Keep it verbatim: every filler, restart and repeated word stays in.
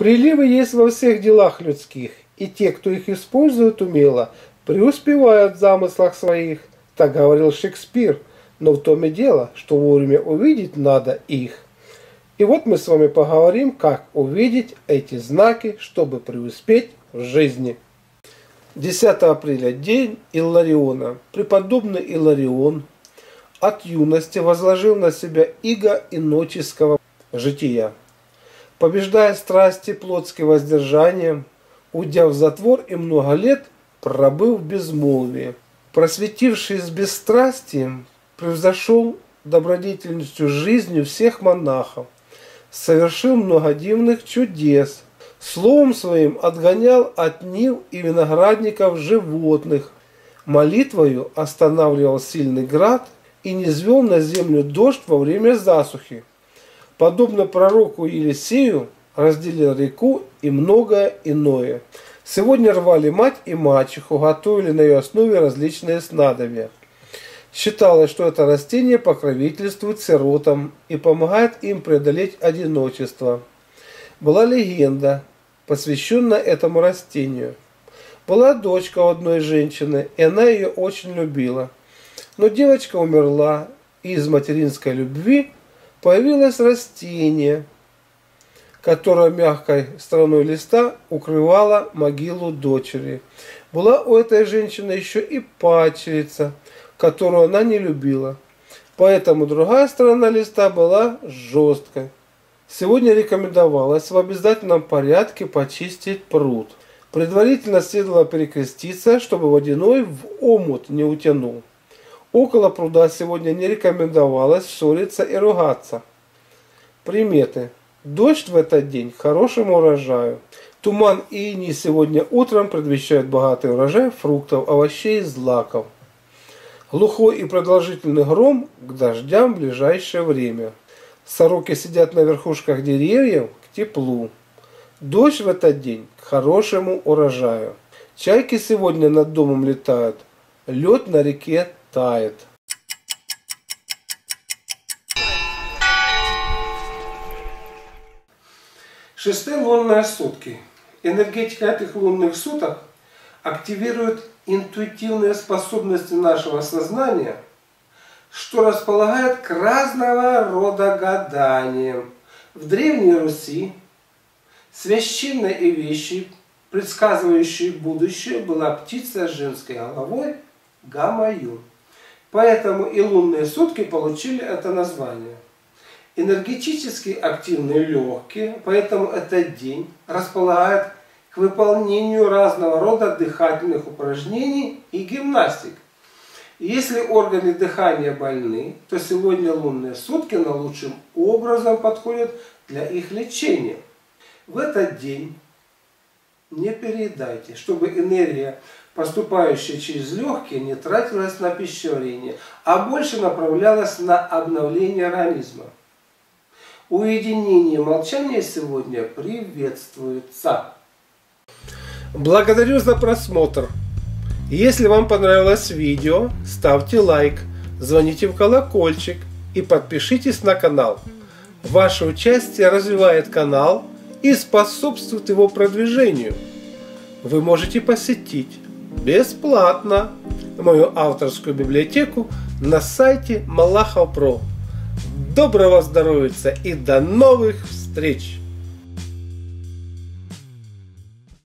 Приливы есть во всех делах людских, и те, кто их использует умело, преуспевают в замыслах своих. Так говорил Шекспир, но в том и дело, что вовремя увидеть надо их. И вот мы с вами поговорим, как увидеть эти знаки, чтобы преуспеть в жизни. десятого апреля. День Иллариона. Преподобный Илларион от юности возложил на себя иго иноческого жития. Побеждая страсти плотские воздержанием, уйдя в затвор и много лет пробыл в безмолвии. Просветившись бесстрастием, превзошел добродетельностью жизнью всех монахов, совершил много дивных чудес, словом своим отгонял от нив и виноградников животных, молитвою останавливал сильный град и не низвел на землю дождь во время засухи. Подобно пророку Елисею разделил реку и многое иное. Сегодня рвали мать и мачеху, готовили на ее основе различные снадобья. Считалось, что это растение покровительствует сиротам и помогает им преодолеть одиночество. Была легенда, посвященная этому растению. Была дочка у одной женщины, и она ее очень любила. Но девочка умерла, и из материнской любви появилось растение, которая мягкой стороной листа укрывала могилу дочери. Была у этой женщины еще и падчерица, которую она не любила. Поэтому другая сторона листа была жесткой. Сегодня рекомендовалось в обязательном порядке почистить пруд. Предварительно следовало перекреститься, чтобы водяной в омут не утянул. Около пруда сегодня не рекомендовалось ссориться и ругаться. Приметы. Дождь в этот день к хорошему урожаю. Туман и иней сегодня утром предвещают богатый урожай фруктов, овощей и злаков. Глухой и продолжительный гром к дождям в ближайшее время. Сороки сидят на верхушках деревьев к теплу. Дождь в этот день к хорошему урожаю. Чайки сегодня над домом летают. Лед на реке тает. Шестые лунные сутки. Энергетика этих лунных суток активирует интуитивные способности нашего сознания, что располагает к разного рода гаданиям. В Древней Руси священной и вещи, предсказывающей будущее, была птица с женской головой Гамаюн. Поэтому и лунные сутки получили это название. Энергетически активные легкие, поэтому этот день располагает к выполнению разного рода дыхательных упражнений и гимнастик. Если органы дыхания больны, то сегодня лунные сутки наилучшим образом подходят для их лечения. В этот день не переедайте, чтобы энергия, поступающая через легкие, не тратилась на пищеварение, а больше направлялась на обновление организма. Уединение и молчание сегодня приветствуется. Благодарю за просмотр. Если вам понравилось видео, ставьте лайк, звоните в колокольчик и подпишитесь на канал. Ваше участие развивает канал и способствует его продвижению. Вы можете посетить бесплатно мою авторскую библиотеку на сайте Малахов точка Про. Доброго здоровья и до новых встреч!